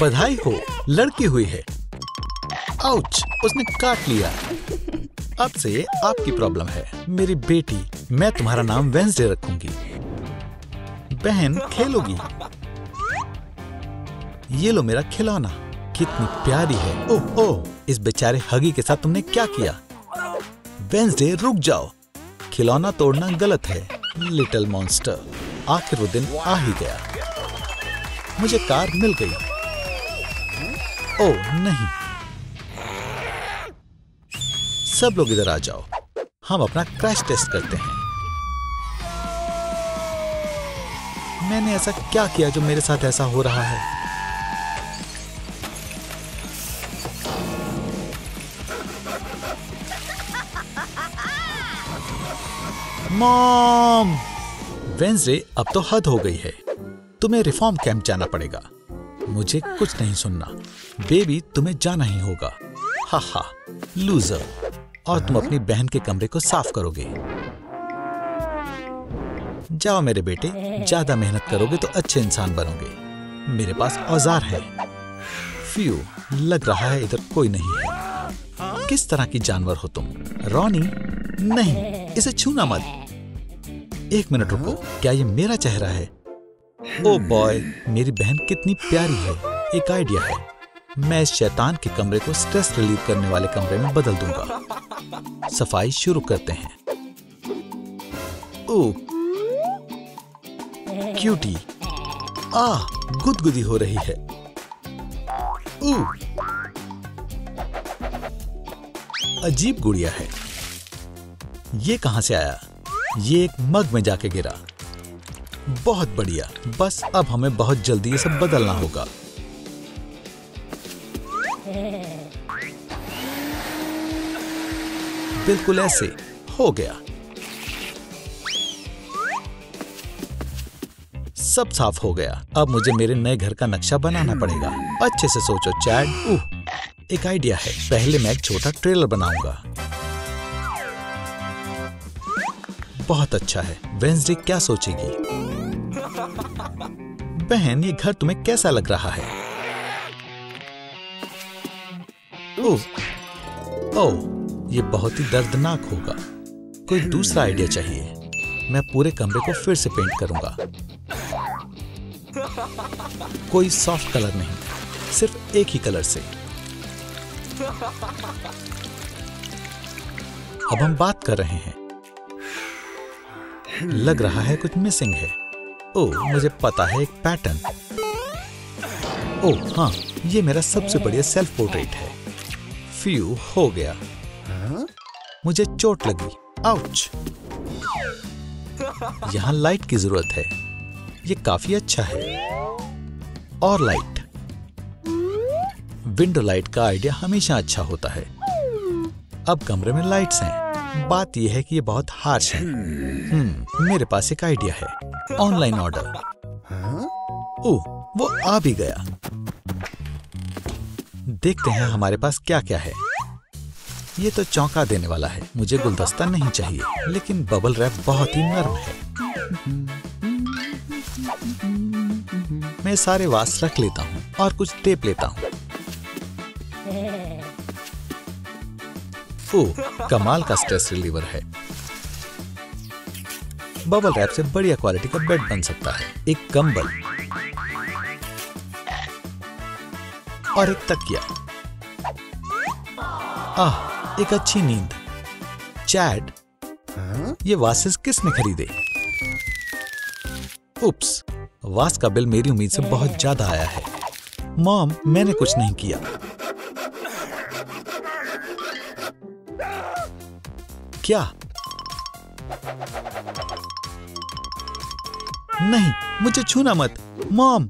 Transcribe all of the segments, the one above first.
बधाई हो, लड़की हुई है। आउच, उसने काट लिया। अब से आपकी प्रॉब्लम है मेरी बेटी। मैं तुम्हारा नाम वेन्सडे रखूंगी। बहन खेलोगी। ये लो मेरा खिलौना, कितनी प्यारी है। ओह ओह, इस बेचारे हगी के साथ तुमने क्या किया? वेन्सडे रुक जाओ, खिलौना तोड़ना गलत है। लिटिल मॉन्स्टर, आखिर वो दिन आ ही गया। मुझे कार मिल गई। ओह नहीं, सब लोग इधर आ जाओ, हम अपना क्रैश टेस्ट करते हैं। मैंने ऐसा क्या किया जो मेरे साथ ऐसा हो रहा है? मॉम! वेन्सडे अब तो हद हो गई है। तुम्हें रिफॉर्म कैंप जाना पड़ेगा। मुझे कुछ नहीं सुनना। बेबी, तुम्हें जाना ही होगा। हा हा, लूजर। और तुम अपनी बहन के कमरे को साफ करोगे। जाओ मेरे बेटे, ज्यादा मेहनत करोगे तो अच्छे इंसान बनोगे। मेरे पास औजार है। फ्यू, लग रहा है इधर कोई नहीं है। किस तरह की जानवर हो तुम? रॉनी, नहीं, इसे छूना मत। एक मिनट रुको, क्या ये मेरा चेहरा है? ओह बॉय, मेरी बहन कितनी प्यारी है। एक आइडिया है, मैं इस शैतान के कमरे को स्ट्रेस रिलीव करने वाले कमरे में बदल दूंगा। सफाई शुरू करते हैं। ओह क्यूटी, आह गुदगुदी हो रही है। ओह अजीब गुड़िया है, ये कहां से आया? ये एक मग में जाके गिरा। बहुत बढ़िया, बस अब हमें बहुत जल्दी ये सब बदलना होगा। बिल्कुल ऐसे हो गया। सब साफ हो गया। अब मुझे मेरे नए घर का नक्शा बनाना पड़ेगा। अच्छे से सोचो चैट। ओह, एक आइडिया है, पहले मैं एक छोटा ट्रेलर बनाऊंगा। बहुत अच्छा है। वेन्सडे क्या सोचेगी? बहन, ये घर तुम्हें कैसा लग रहा है? ओह ओह, ये बहुत ही दर्दनाक होगा। कोई दूसरा आइडिया चाहिए। मैं पूरे कमरे को फिर से पेंट करूंगा। कोई सॉफ्ट कलर नहीं, सिर्फ एक ही कलर से। अब हम बात कर रहे हैं। लग रहा है कुछ मिसिंग है। ओह, मुझे पता है, एक पैटर्न। ओह हाँ, ये मेरा सबसे बढ़िया सेल्फ पोर्ट्रेट है। फ्यू, हो गया। मुझे चोट लगी। आउच, यहाँ लाइट की जरूरत है। ये काफी अच्छा है। और लाइट, विंडो लाइट का आइडिया हमेशा अच्छा होता है। अब कमरे में लाइट्स हैं। बात यह है कि ये बहुत हार्श है। मेरे पास एक आइडिया है, ऑनलाइन ऑर्डर। ओह, वो आ भी गया। देखते हैं हमारे पास क्या क्या है। ये तो चौंका देने वाला है। मुझे गुलदस्ता नहीं चाहिए, लेकिन बबल रैप बहुत ही नरम है। मैं सारे वास रख लेता हूँ और कुछ टेप लेता हूँ। कमाल का स्ट्रेस रिलीवर है। बबल रैप से बढ़िया क्वालिटी का बेड बन सकता है। एक कंबल और एक तकिया। आह, एक अच्छी नींद। चैट, ये वासेस किसने खरीदे? उप्स, वास का बिल मेरी उम्मीद से बहुत ज्यादा आया है। मॉम, मैंने कुछ नहीं किया। क्या? नहीं, मुझे छूना मत। मॉम,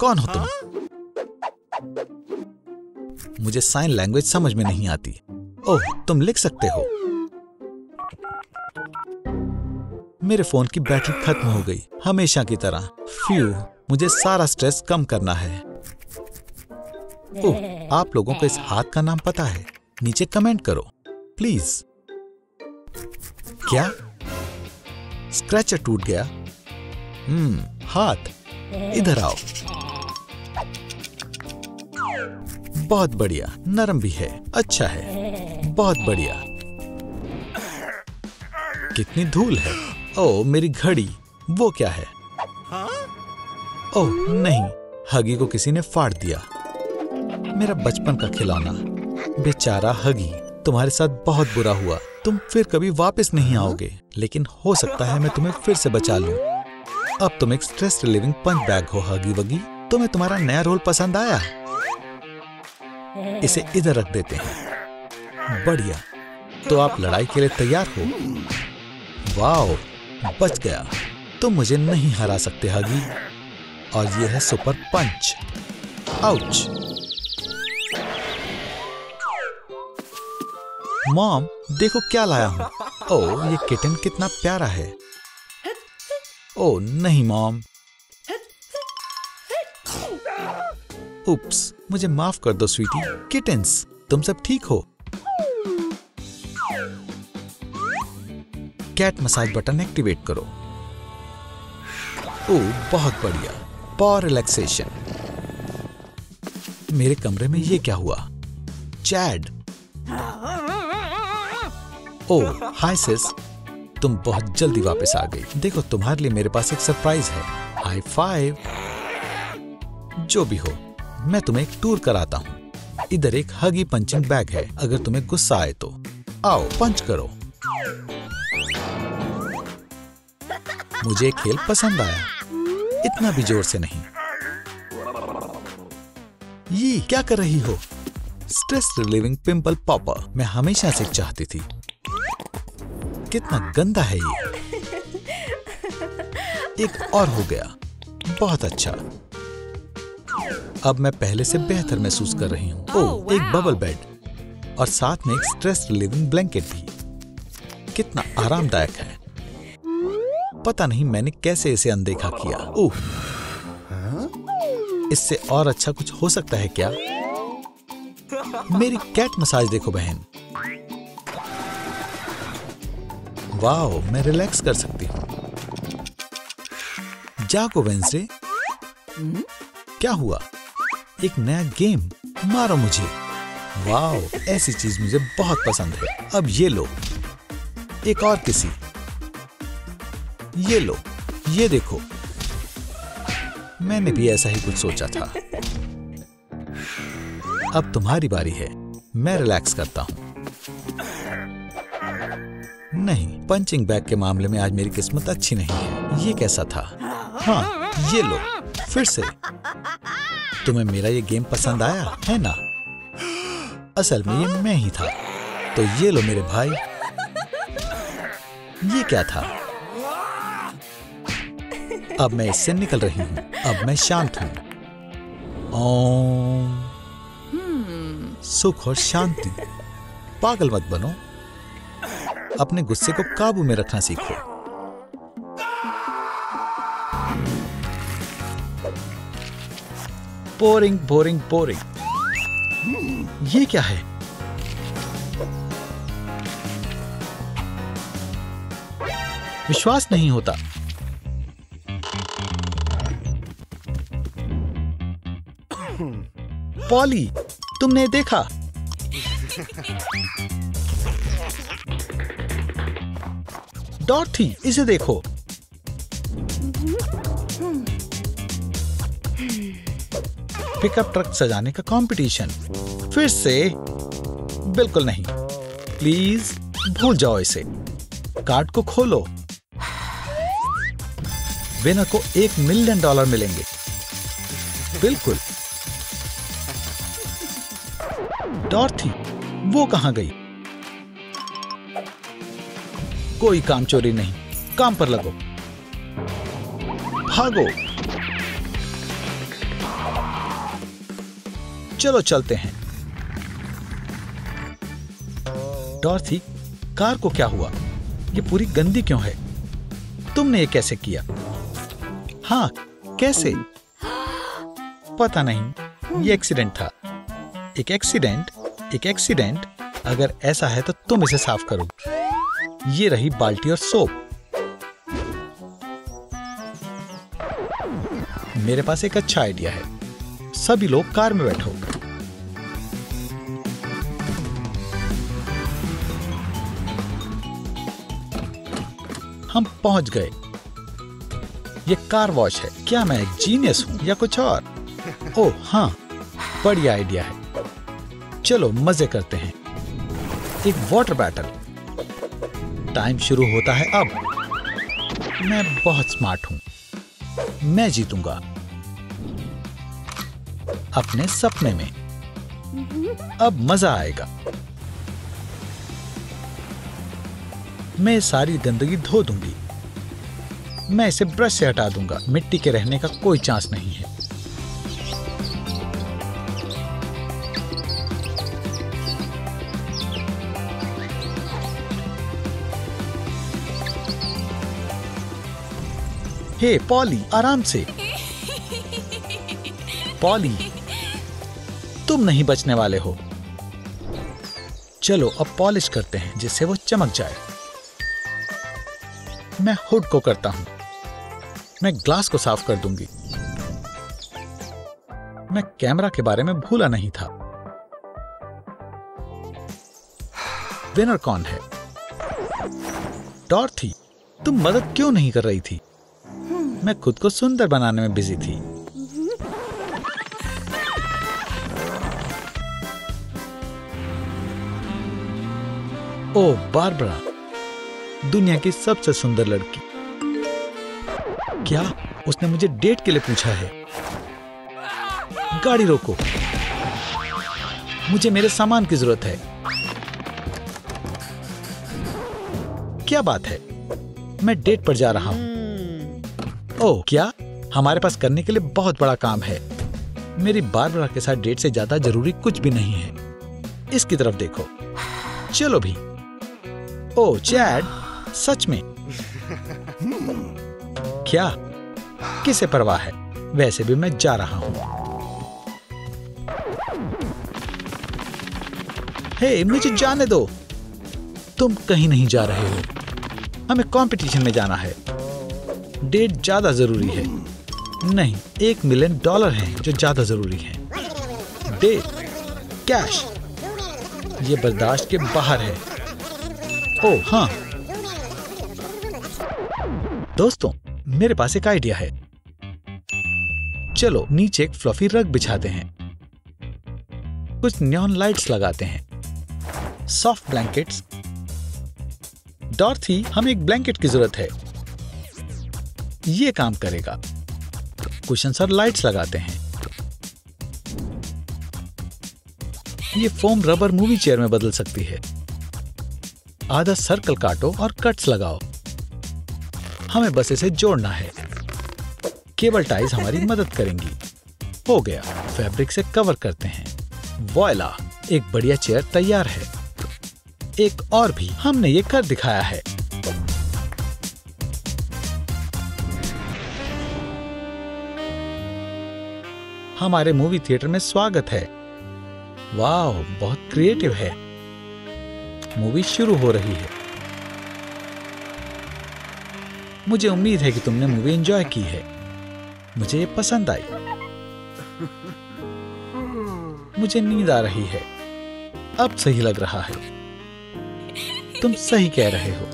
कौन हो तुम? मुझे साइन लैंग्वेज समझ में नहीं आती। ओह, तुम लिख सकते हो। मेरे फोन की बैटरी खत्म हो गई, हमेशा की तरह। फ्यू, मुझे सारा स्ट्रेस कम करना है। ओह, आप लोगों को इस हाथ का नाम पता है? नीचे कमेंट करो प्लीज। क्या? स्क्रैचर टूट गया। हाथ, इधर आओ। बहुत बढ़िया, नरम भी है, अच्छा है, बहुत बढ़िया। कितनी धूल है। ओह मेरी घड़ी, वो क्या है? ओह नहीं, हगी को किसी ने फाड़ दिया। मेरा बचपन का खिलौना, बेचारा हगी, तुम्हारे साथ बहुत बुरा हुआ। तुम फिर कभी वापस नहीं आओगे, लेकिन हो सकता है मैं तुम्हें फिर से बचा लूं। अब तुम एक स्ट्रेस रिलीविंग पंच बैग हो हगी वगी। तुम्हें तुम्हारा नया रोल पसंद आया? इसे इधर रख देते हैं। बढ़िया, तो आप लड़ाई के लिए तैयार हो? वाओ, बच गया। तुम मुझे नहीं हरा सकते हगी। और ये है सुपर पंच। आउच। मॉम, देखो क्या लाया हूँ। ओह, ये किटन कितना प्यारा है। ओह नहीं मॉम। उप्स, मुझे माफ कर दो स्वीटी। किटेंस, तुम सब ठीक हो? कैट मसाज बटन एक्टिवेट करो। ओह बहुत बढ़िया, पावर रिलैक्सेशन। मेरे कमरे में ये क्या हुआ? चैड। ओह हाय सिस, तुम बहुत जल्दी वापस आ गई। देखो तुम्हारे लिए मेरे पास एक सरप्राइज है। High five. जो भी हो, मैं तुम्हें एक टूर कराता हूँ। इधर एक हगी पंचिंग बैग है, अगर तुम्हें गुस्सा आए तो। आओ पंच करो। मुझे एक खेल पसंद आया, इतना भी जोर से नहीं। ये क्या कर रही हो? स्ट्रेस रिलीविंग पिंपल पॉपर, मैं हमेशा से चाहती थी। कितना गंदा है ये। एक और हो गया, बहुत अच्छा। अब मैं पहले से बेहतर महसूस कर रही हूँ। ओह एक बबल बेड और साथ में एक स्ट्रेस रिलीविंग ब्लैंकेट भी। कितना आरामदायक है। पता नहीं मैंने कैसे इसे अनदेखा किया। ओह, इससे और अच्छा कुछ हो सकता है क्या? मेरी कैट मसाज देखो बहन। वाओ, मैं रिलैक्स कर सकती हूँ। जागो वेन्सडे। क्या हुआ? एक नया गेम, मारो मुझे। वाओ, ऐसी चीज मुझे बहुत पसंद है। अब ये लो, एक और किसी। ये लो, ये देखो, मैंने भी ऐसा ही कुछ सोचा था। अब तुम्हारी बारी है, मैं रिलैक्स करता हूँ। नहीं, पंचिंग बैग के मामले में आज मेरी किस्मत अच्छी नहीं है। ये कैसा था? हाँ, ये लो, फिर से। तुम्हें मेरा ये गेम पसंद आया है ना? असल में ये मैं ही था। तो ये लो मेरे भाई। ये क्या था? अब मैं इससे निकल रही हूँ। अब मैं शांत हूँ। ओम, सुख और शांति। पागल मत बनो, अपने गुस्से को काबू में रखना सीखो। Boring boring boring. ये क्या है? विश्वास नहीं होता। पॉली, तुमने देखा? डॉटी, इसे देखो। पिकअप ट्रक सजाने का कंपटीशन। फिर से? बिल्कुल नहीं, प्लीज भूल जाओ इसे। कार्ड को खोलो। विनर को $1 मिलियन मिलेंगे। बिल्कुल। डॉर्थी, वो कहाँ गई? कोई काम चोरी नहीं, काम पर लगो। भागो, चलो चलते हैं। डॉर्थी, कार को क्या हुआ? ये पूरी गंदी क्यों है? तुमने ये कैसे किया? हाँ, कैसे? पता नहीं, ये एक्सीडेंट था। एक एक्सीडेंट, एक एक्सीडेंट। अगर ऐसा है तो तुम इसे साफ करो। ये रही बाल्टी और सोप। मेरे पास एक अच्छा आइडिया है। सभी लोग कार में बैठो। हम पहुंच गए। ये कार वॉश है। क्या मैं एक जीनियस हूँ या कुछ और? ओह हाँ, बढ़िया आइडिया है। चलो मजे करते हैं। एक वाटर बैटल। टाइम शुरू होता है अब। मैं बहुत स्मार्ट हूँ। मैं जीतूंगा अपने सपने में। अब मजा आएगा। मैं सारी गंदगी धो दूंगी। मैं इसे ब्रश से हटा दूंगा। मिट्टी के रहने का कोई चांस नहीं है। हे पॉली, आराम से। पॉली, तुम नहीं बचने वाले हो। चलो अब पॉलिश करते हैं जिससे वो चमक जाए। मैं हुड को करता हूं। मैं ग्लास को साफ कर दूंगी। मैं कैमरा के बारे में भूला नहीं था। विनर कौन है? डॉर्थी, तुम मदद क्यों नहीं कर रही थी? मैं खुद को सुंदर बनाने में बिजी थी। ओह बारबरा, दुनिया की सबसे सुंदर लड़की। क्या उसने मुझे डेट के लिए पूछा है? गाड़ी रोको, मुझे मेरे सामान की जरूरत है। क्या बात है, मैं डेट पर जा रहा हूँ। ओह क्या, हमारे पास करने के लिए बहुत बड़ा काम है। मेरी बारबरा के साथ डेट से ज्यादा जरूरी कुछ भी नहीं है। इसकी तरफ देखो। चलो भी। ओह चैड, सच में? क्या, किसे परवाह है? वैसे भी मैं जा रहा हूँ। हे, मुझे जाने दो। तुम कहीं नहीं जा रहे हो। हमें कंपटीशन में जाना है। डेट ज्यादा जरूरी है। नहीं, $1 मिलियन है जो ज्यादा जरूरी है। डेट, कैश, ये बर्दाश्त के बाहर है। ओह हाँ दोस्तों, मेरे पास एक आइडिया है। चलो नीचे एक फ्लफी रग बिछाते हैं। कुछ नियॉन लाइट्स लगाते हैं। Soft blankets. डॉर्थी, हमें एक ब्लैंकेट की जरूरत है। ये काम करेगा। कुशन्स और लाइट्स लगाते हैं। ये फोम रबर मूवी चेयर में बदल सकती है। आधा सर्कल काटो और कट्स लगाओ। हमें बस इसे जोड़ना है। केबल टाइज हमारी मदद करेंगी। हो गया। फैब्रिक से कवर करते हैं। वॉयला, एक बढ़िया चेयर तैयार है। एक और भी। हमने ये कर दिखाया है। हमारे मूवी थिएटर में स्वागत है। वाह, बहुत क्रिएटिव है। मूवी शुरू हो रही है। मुझे उम्मीद है कि तुमने मूवी एंजॉय की है। मुझे ये पसंद आई। मुझे नींद आ रही है। अब सही लग रहा है। तुम सही कह रहे हो।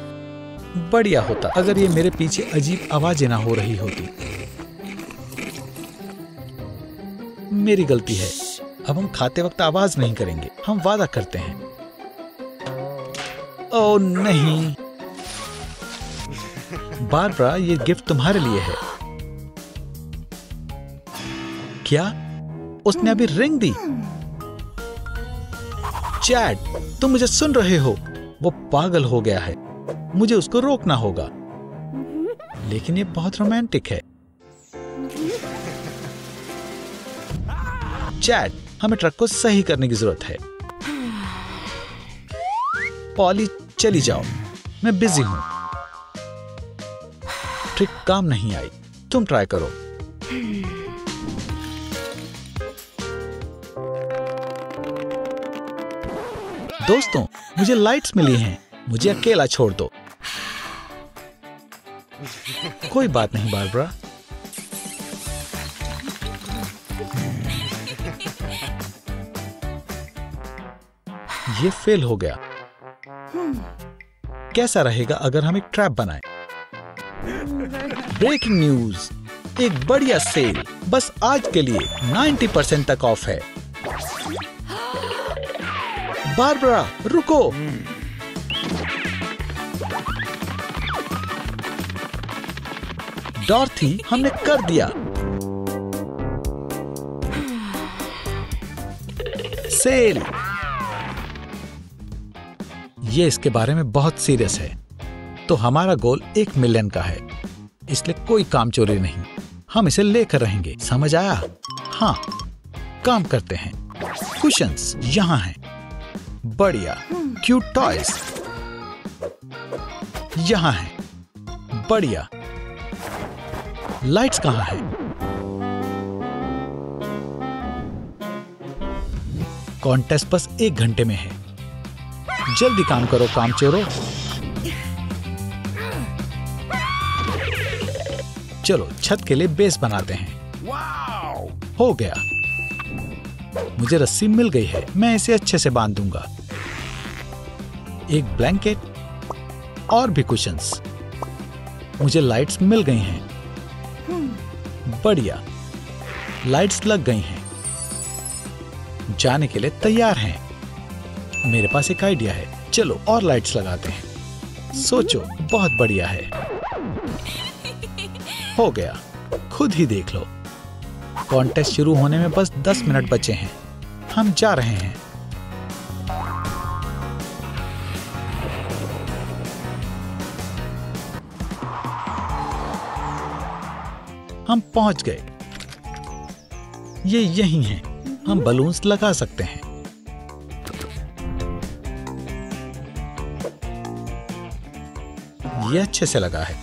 बढ़िया होता अगर ये मेरे पीछे अजीब आवाजें ना हो रही होती। मेरी गलती है। अब हम खाते वक्त आवाज नहीं करेंगे। हम वादा करते हैं। ओह नहीं बारबरा, ये गिफ्ट तुम्हारे लिए है। क्या उसने अभी रिंग दी? चैट, तुम मुझे सुन रहे हो? वो पागल हो गया है। मुझे उसको रोकना होगा। लेकिन ये बहुत रोमांटिक है। चैट, हमें ट्रक को सही करने की जरूरत है। पॉली, चली जाओ, मैं बिजी हूं। ट्रिक काम नहीं आई। तुम ट्राई करो। दोस्तों, मुझे लाइट्स मिली हैं। मुझे अकेला छोड़ दो। कोई बात नहीं बारबरा। ये फेल हो गया। कैसा रहेगा अगर हम एक ट्रैप बनाएं? ब्रेकिंग न्यूज, एक बढ़िया सेल बस आज के लिए 90% तक ऑफ है। बारबरा रुको, डॉर्थी हमने कर दिया। सेल ये इसके बारे में बहुत सीरियस है, तो हमारा गोल 1 मिलियन का है, इसलिए कोई काम चोरी नहीं, हम इसे लेकर रहेंगे। समझ आया? हाँ, काम करते हैं। कुशन्स यहाँ हैं, बढ़िया। क्यूट टॉयज यहाँ हैं, बढ़िया। लाइट्स कहाँ है? कॉन्टेस्ट बस 1 घंटे में है, जल्दी काम करो काम चोरो। चलो छत के लिए बेस बनाते हैं। हो गया, मुझे रस्सी मिल गई है, मैं इसे अच्छे से बांध दूंगा। एक ब्लैंकेट और भी कुशन्स। मुझे लाइट्स मिल गई हैं, बढ़िया। लाइट्स लग गई हैं, जाने के लिए तैयार हैं। मेरे पास एक आइडिया है, चलो और लाइट्स लगाते हैं। सोचो, बहुत बढ़िया है। हो गया, खुद ही देख लो। कॉन्टेस्ट शुरू होने में बस 10 मिनट बचे हैं, हम जा रहे हैं। हम पहुंच गए, ये यहीं है। हम बलून्स लगा सकते हैं। ये अच्छे से लगा है।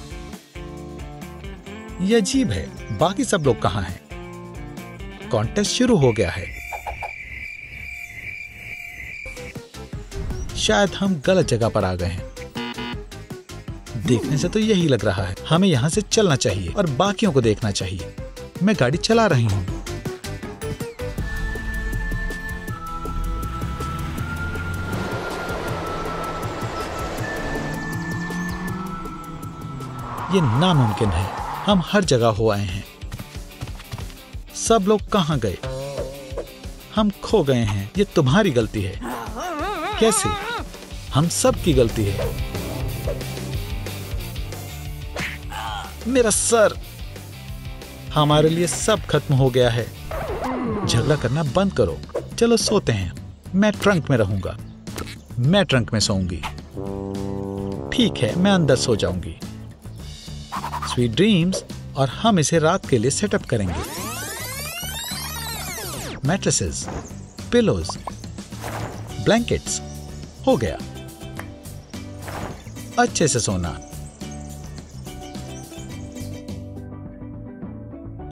ये अजीब है, बाकी सब लोग कहाँ हैं? कॉन्टेस्ट शुरू हो गया है। शायद हम गलत जगह पर आ गए हैं। देखने से तो यही लग रहा है। हमें यहाँ से चलना चाहिए और बाकियों को देखना चाहिए। मैं गाड़ी चला रही हूँ। ये नामुमकिन है, हम हर जगह हो आए हैं। सब लोग कहाँ गए? हम खो गए हैं। ये तुम्हारी गलती है। कैसे? हम सब की गलती है। मेरा सर, हमारे लिए सब खत्म हो गया है। झगड़ा करना बंद करो, चलो सोते हैं। मैं ट्रंक में रहूंगा, मैं ट्रंक में सोऊंगी। ठीक है, मैं अंदर सो जाऊंगी। स्वीट ड्रीम्स, और हम इसे रात के लिए सेटअप करेंगे। मैट्रेसेस, पिलोज, ब्लैंकेट्स, हो गया। अच्छे से सोना।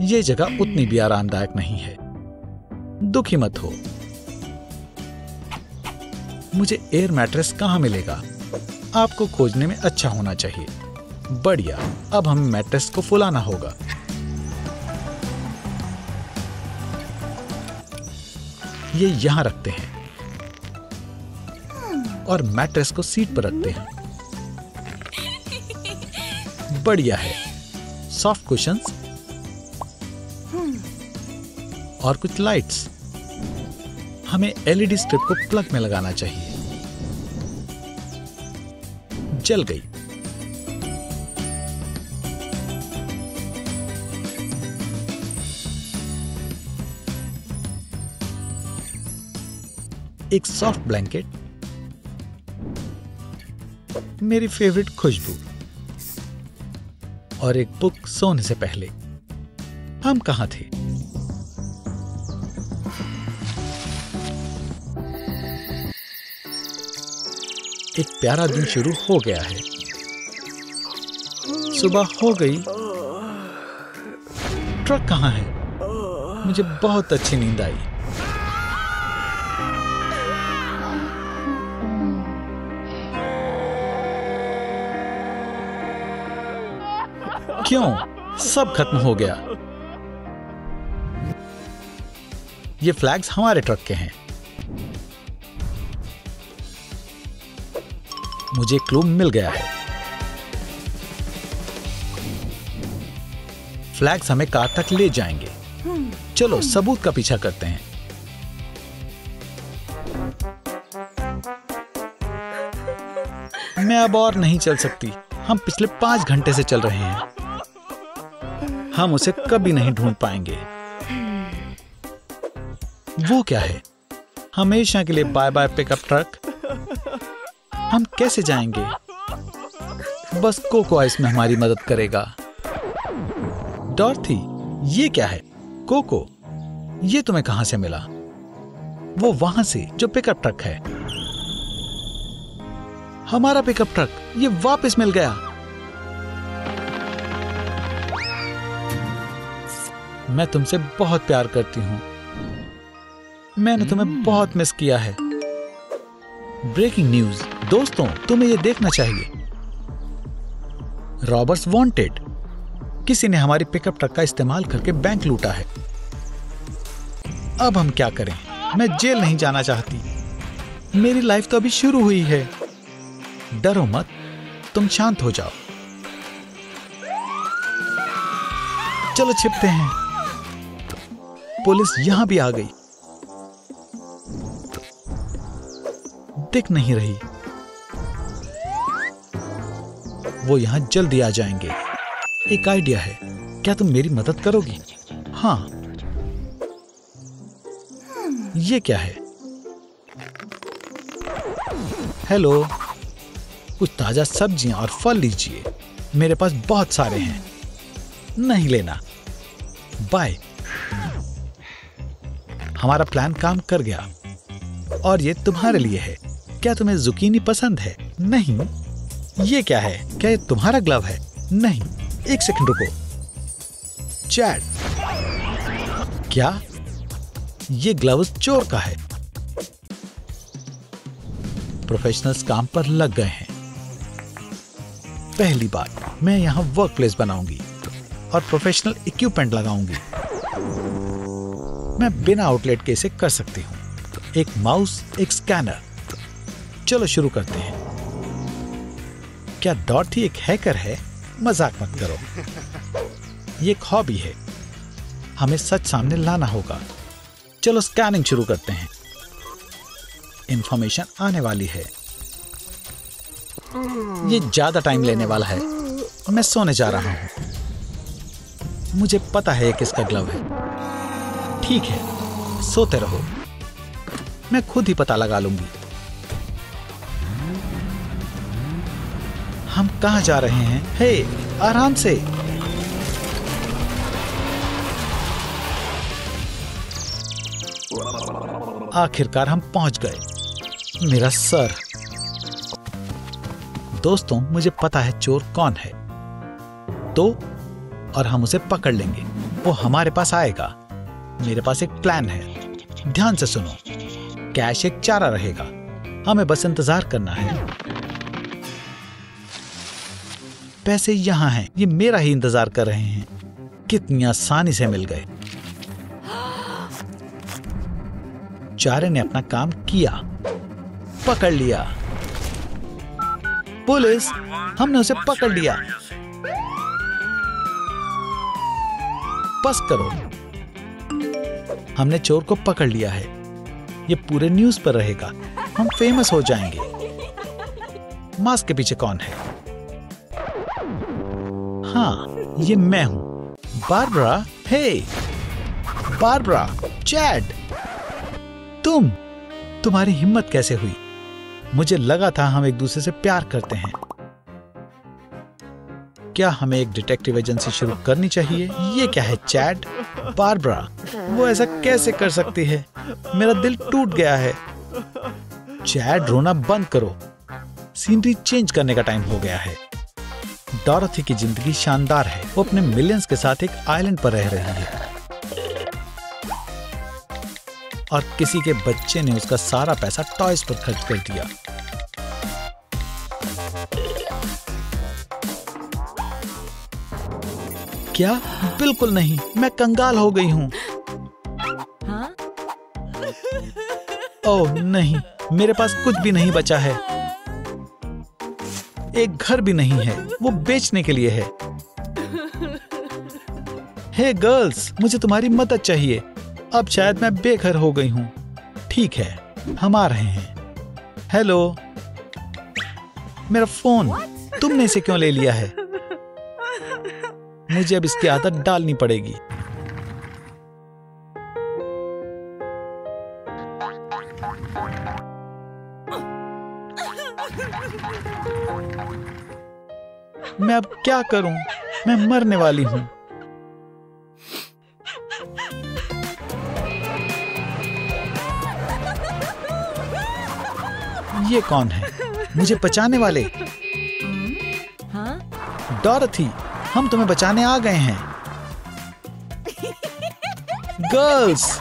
ये जगह उतनी भी आरामदायक नहीं है। दुखी मत हो। मुझे एयर मैट्रेस कहाँ मिलेगा? आपको खोजने में अच्छा होना चाहिए। बढ़िया, अब हम मैट्रेस को फुलाना होगा। ये यहाँ रखते हैं और मैट्रेस को सीट पर रखते हैं। बढ़िया है। सॉफ्ट कुशन्स और कुछ लाइट्स। हमें एलईडी स्ट्रिप को प्लग में लगाना चाहिए। जल गई। एक सॉफ्ट ब्लैंकेट, मेरी फेवरेट खुशबू, और एक बुक सोने से पहले। हम कहाँ थे? एक प्यारा दिन शुरू हो गया है। सुबह हो गई। ट्रक कहाँ है? मुझे बहुत अच्छी नींद आई। क्यों? सब खत्म हो गया। ये फ्लैग्स हमारे ट्रक के हैं। मुझे क्लू मिल गया है। फ्लैग्स हमें कार तक ले जाएंगे। चलो सबूत का पीछा करते हैं। मैं अब और नहीं चल सकती। हम पिछले 5 घंटे से चल रहे हैं। हम उसे कभी नहीं ढूंढ पाएंगे। वो क्या है? हमेशा के लिए बाय बाय पिकअप ट्रक। हम कैसे जाएंगे? बस कोको आइस में हमारी मदद करेगा। डॉर्थी, ये क्या है? कोको, ये तुम्हें कहां से मिला? वो वहां से जो पिकअप ट्रक है। हमारा पिकअप ट्रक ये वापस मिल गया। मैं तुमसे बहुत प्यार करती हूं। मैंने तुम्हें बहुत मिस किया है। ब्रेकिंग न्यूज दोस्तों, तुम्हें यह देखना चाहिए। Robbers wanted. किसी ने हमारी पिकअप ट्रक का इस्तेमाल करके बैंक लूटा है। अब हम क्या करें? मैं जेल नहीं जाना चाहती। मेरी लाइफ तो अभी शुरू हुई है। डरो मत, तुम शांत हो जाओ। चलो छिपते हैं। पुलिस यहां भी आ गई। दिख नहीं रही। वो यहां जल्दी आ जाएंगे। एक आइडिया है, क्या तुम मेरी मदद करोगी? हाँ। ये क्या है? हेलो, कुछ ताजा सब्जियां और फल लीजिए। मेरे पास बहुत सारे हैं। नहीं लेना। बाय। हमारा प्लान काम कर गया। और ये तुम्हारे लिए है। क्या तुम्हें जुकीनी पसंद है? नहीं। ये क्या है? क्या ये तुम्हारा ग्लव है? नहीं। 1 सेकंड रुको। चैट, क्या ये ग्लव्स चोर का है? प्रोफेशनल्स काम पर लग गए हैं। पहली बार मैं यहाँ वर्क प्लेस बनाऊंगी और प्रोफेशनल इक्विपमेंट लगाऊंगी। मैं बिना आउटलेट के इसे कर सकती हूँ। एक माउस, एक स्कैनर। चलो शुरू करते हैं। क्या डॉर्थी एक हैकर है? मजाक मत करो। ये एक हॉबी है। हमें सच सामने लाना होगा। चलो स्कैनिंग शुरू करते हैं। इंफॉर्मेशन आने वाली है। ये ज्यादा टाइम लेने वाला है। मैं सोने जा रहा हूँ। मुझे पता है किसका ग्लव है। ठीक है, सोते रहो। मैं खुद ही पता लगा लूंगी। हम कहाँ जा रहे हैं? हे, आराम से। आखिरकार हम पहुंच गए। मेरा सर। दोस्तों, मुझे पता है चोर कौन है। तो और हम उसे पकड़ लेंगे। वो हमारे पास आएगा। मेरे पास एक प्लान है। ध्यान से सुनो। कैश एक चारा रहेगा। हमें बस इंतजार करना है। पैसे यहाँ हैं। ये मेरा ही इंतजार कर रहे हैं। कितनी आसानी से मिल गए। चारे ने अपना काम किया। पकड़ लिया। पुलिस, हमने उसे पकड़ लिया। बस करो, हमने चोर को पकड़ लिया है। ये पूरे न्यूज पर रहेगा। हम फेमस हो जाएंगे। मास्क के पीछे कौन है? हाँ, ये मैं हूँ। बारबरा। हे बारबरा। चैड, तुम्हारी हिम्मत कैसे हुई? मुझे लगा था हम एक दूसरे से प्यार करते हैं। क्या हमें एक डिटेक्टिव एजेंसी शुरू करनी चाहिए? ये क्या है? चैड, बारबरा, वो ऐसा कैसे कर सकती है? मेरा दिल टूट गया है। चैड, रोना बंद करो। सीनरी चेंज करने का टाइम हो गया है। डॉर्थी की जिंदगी शानदार है। वो अपने मिलियंस के साथ एक आइलैंड पर रह रही है और किसी के बच्चे ने उसका सारा पैसा टॉयज पर खर्च कर दिया। क्या? बिल्कुल नहीं, मैं कंगाल हो गई हूँ। ओह नहीं, मेरे पास कुछ भी नहीं बचा है। एक घर भी नहीं है, वो बेचने के लिए है। हे गर्ल्स, मुझे तुम्हारी मदद चाहिए। अब शायद मैं बेघर हो गई हूँ। ठीक है, हम आ रहे हैं। हेलो, मेरा फोन तुमने इसे क्यों ले लिया है? मुझे अब इसकी आदत डालनी पड़ेगी। मैं अब क्या करूं? मैं मरने वाली हूं। ये कौन है? मुझे बचाने वाले? डॉरथी, हम तुम्हें बचाने आ गए हैं। गर्ल्स,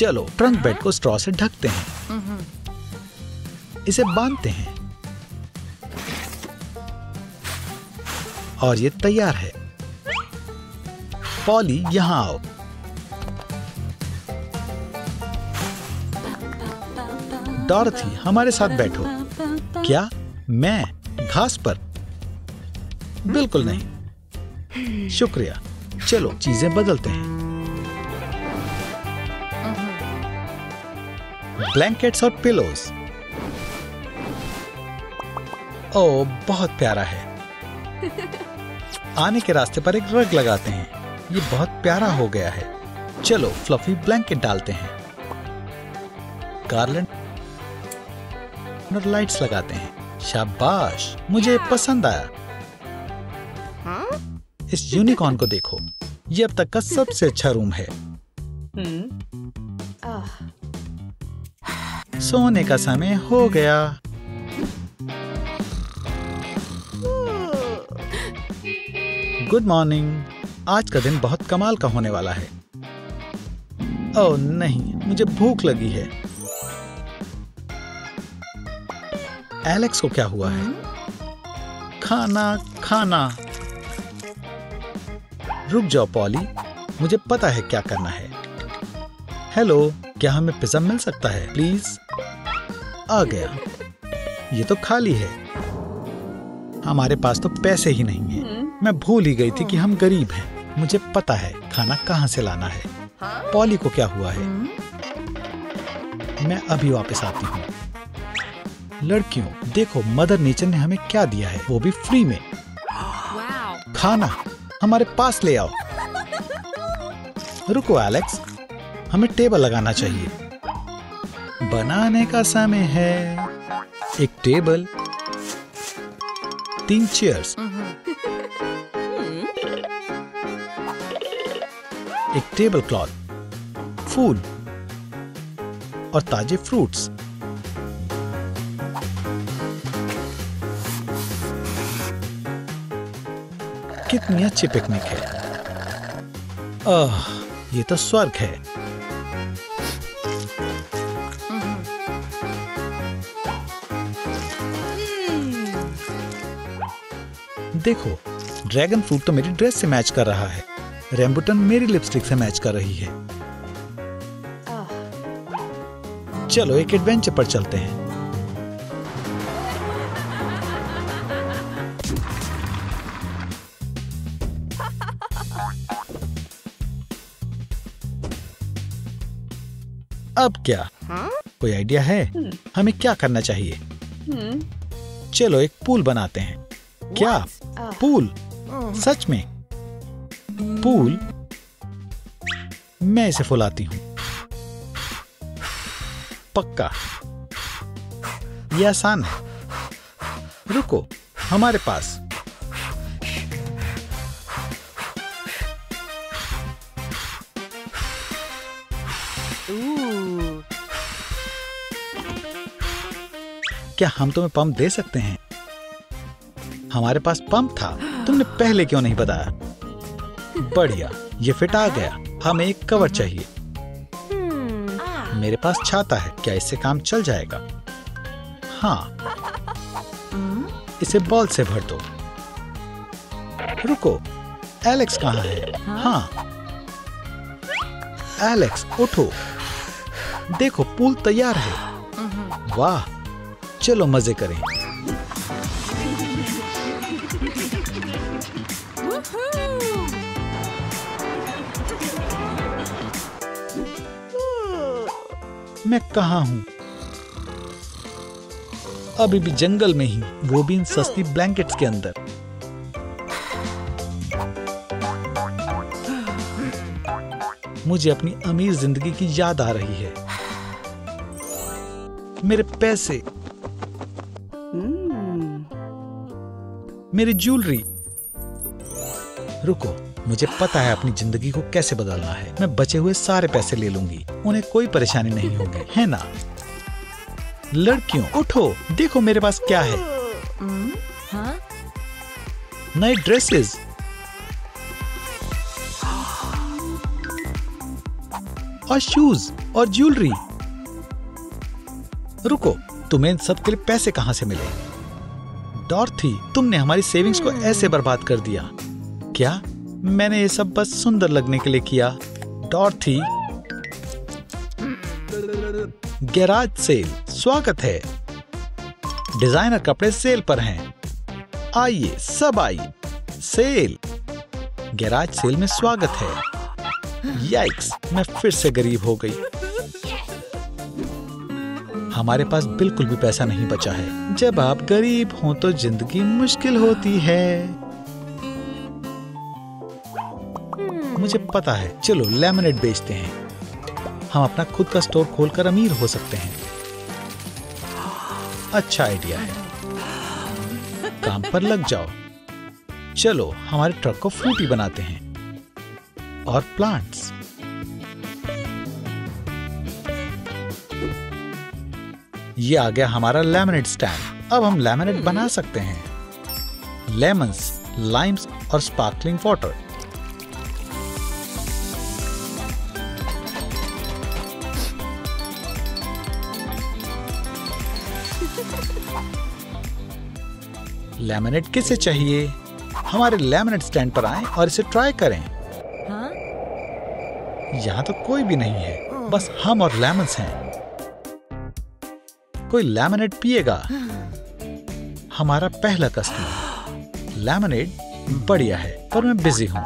चलो ट्रंक बेड को स्ट्रॉ से ढकते हैं, इसे बांधते हैं और ये तैयार है। पॉली, यहाँ आओ। डॉरथी, हमारे साथ बैठो। क्या मैं घास पर? बिल्कुल नहीं, शुक्रिया। चलो चीजें बदलते हैं। ब्लैंकेट्स और पिलोस। ओ, बहुत प्यारा है। आने के रास्ते पर एक रग लगाते हैं, ये बहुत प्यारा हो गया है। चलो फ्लफी ब्लैंकेट डालते हैं, गार्लैंड और लाइट्स लगाते हैं। शाबाश, मुझे पसंद आया। इस यूनिकॉर्न को देखो, ये अब तक का सबसे अच्छा रूम है। सोने का समय हो गया। Good morning. आज का दिन बहुत कमाल का होने वाला है। ओह नहीं, मुझे भूख लगी है। एलेक्स को क्या हुआ है? खाना खाना। रुक जाओ पॉली, मुझे पता है क्या करना है। हेलो, क्या हमें पिज़्ज़ा मिल सकता है प्लीज? आ गया। ये तो खाली है, हमारे पास तो पैसे ही नहीं हैं। मैं भूल ही गई थी कि हम गरीब हैं। मुझे पता है खाना कहाँ से लाना है। पॉली को क्या हुआ है? मैं अभी वापस आती हूँ। लड़कियों, देखो मदर नेचर ने हमें क्या दिया है, वो भी फ्री में। खाना हमारे पास ले आओ। रुको एलेक्स, हमें टेबल लगाना चाहिए। बनाने का समय है। एक टेबल, 3 चेयर्स, एक टेबल क्लॉथ, फूल और ताजे फ्रूट्स। कितनी अच्छी पिकनिक है। आह, ये तो स्वर्ग है। देखो, ड्रैगन फ्रूट तो मेरी ड्रेस से मैच कर रहा है। रैम्बुटन मेरी लिपस्टिक से मैच कर रही है। चलो एक एडवेंचर पर चलते हैं। अब क्या कोई आइडिया है हमें क्या करना चाहिए? चलो एक पूल बनाते हैं। क्या पूल? सच में पूल? मैं इसे फुलाती हूँ। पक्का, यह आसान है। रुको, हमारे पास क्या हम तुम्हें पंप दे सकते हैं? हमारे पास पंप था, तुमने पहले क्यों नहीं बताया? बढ़िया, ये फिट आ गया। हमें एक कवर चाहिए। मेरे पास छाता है, क्या इससे काम चल जाएगा? हाँ, इसे बॉल से भर दो। रुको, एलेक्स कहाँ है? हाँ एलेक्स, उठो। देखो पूल तैयार है। वाह, चलो मजे करें। मैं कहाँ हूँ? अभी भी जंगल में ही, वो भी इन सस्ती ब्लैंकेट्स के अंदर। मुझे अपनी अमीर जिंदगी की याद आ रही है। मेरे पैसे, मेरी ज्वेलरी। रुको, मुझे पता है अपनी जिंदगी को कैसे बदलना है। मैं बचे हुए सारे पैसे ले लूंगी, उन्हें कोई परेशानी नहीं होगी, है ना? लड़कियों उठो, देखो मेरे पास क्या है। नए ड्रेसेस, और शूज और ज्वेलरी। रुको, तुम्हें इन सब के लिए पैसे कहाँ से मिले? डॉर्थी, तुमने हमारी सेविंग्स को ऐसे बर्बाद कर दिया। क्या मैंने ये सब बस सुंदर लगने के लिए किया? डॉर्थी, गैराज सेल, स्वागत है। डिजाइनर कपड़े सेल पर हैं। आइए सब आइए, सेल, गैराज सेल में स्वागत है। याइक्स, मैं फिर से गरीब हो गई। हमारे पास बिल्कुल भी पैसा नहीं बचा है। जब आप गरीब हो तो जिंदगी मुश्किल होती है। मुझे पता है, चलो लेमनेड बेचते हैं। हम अपना खुद का स्टोर खोलकर अमीर हो सकते हैं। अच्छा आइडिया है, काम पर लग जाओ। चलो हमारे ट्रक को फ्रूटी बनाते हैं और प्लांट्स। ये आ गया हमारा लेमनेड स्टैंड। अब हम लेमनेड बना सकते हैं। लेमन्स, लाइम्स और स्पार्कलिंग वाटर। लेमनेड किसे चाहिए? हमारे लेमनेड स्टैंड पर आएं और इसे ट्राई करें। यहाँ तो कोई भी नहीं है, बस हम और लेमन्स हैं। कोई लेमनेड पिएगा? हमारा पहला कस्टमर। लेमनेड बढ़िया है, पर मैं बिजी हूँ।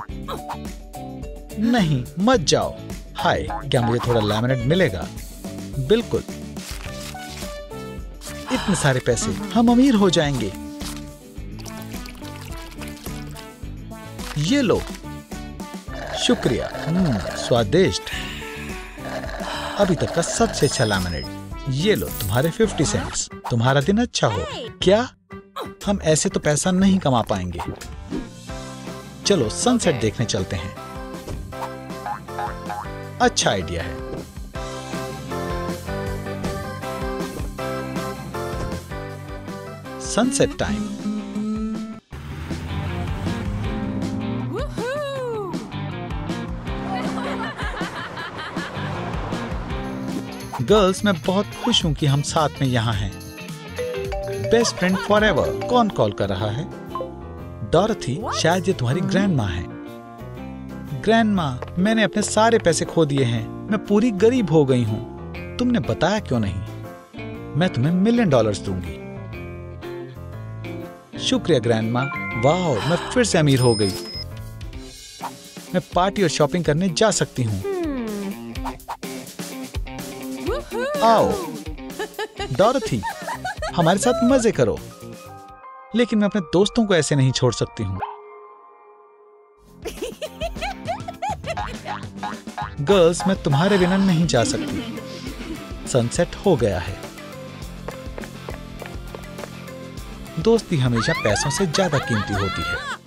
नहीं, मत जाओ। हाय, क्या मुझे थोड़ा लेमनेड मिलेगा? बिल्कुल। इतने सारे पैसे, हम अमीर हो जाएंगे। ये लो, शुक्रिया। स्वादिष्ट। अभी तक का सबसे अच्छा लेमनेड। ये लो तुम्हारे 50 सेंट्स। तुम्हारा दिन अच्छा हो। क्या हम ऐसे तो पैसा नहीं कमा पाएंगे। चलो सनसेट देखने चलते हैं। अच्छा आइडिया है। Sunset time. गर्ल्स, मैं बहुत खुश हूँ कि हम साथ में यहाँ हैं। Best friend forever. कौन कॉल कर रहा है? डॉर्थी, शायद ये तुम्हारी ग्रैंडमा है। ग्रैंडमा, मैंने अपने सारे पैसे खो दिए हैं। मैं पूरी गरीब हो गई हूँ। तुमने बताया क्यों नहीं? मैं तुम्हें $1 मिलियन दूंगी। शुक्रिया ग्रैंडमा। वाओ, मैं फिर से अमीर हो गई। मैं पार्टी और शॉपिंग करने जा सकती हूँ। आओ डॉर्थी, हमारे साथ मजे करो। लेकिन मैं अपने दोस्तों को ऐसे नहीं छोड़ सकती हूँ। गर्ल्स, मैं तुम्हारे बिना नहीं जा सकती। सनसेट हो गया है। दोस्ती हमेशा पैसों से ज्यादा कीमती होती है।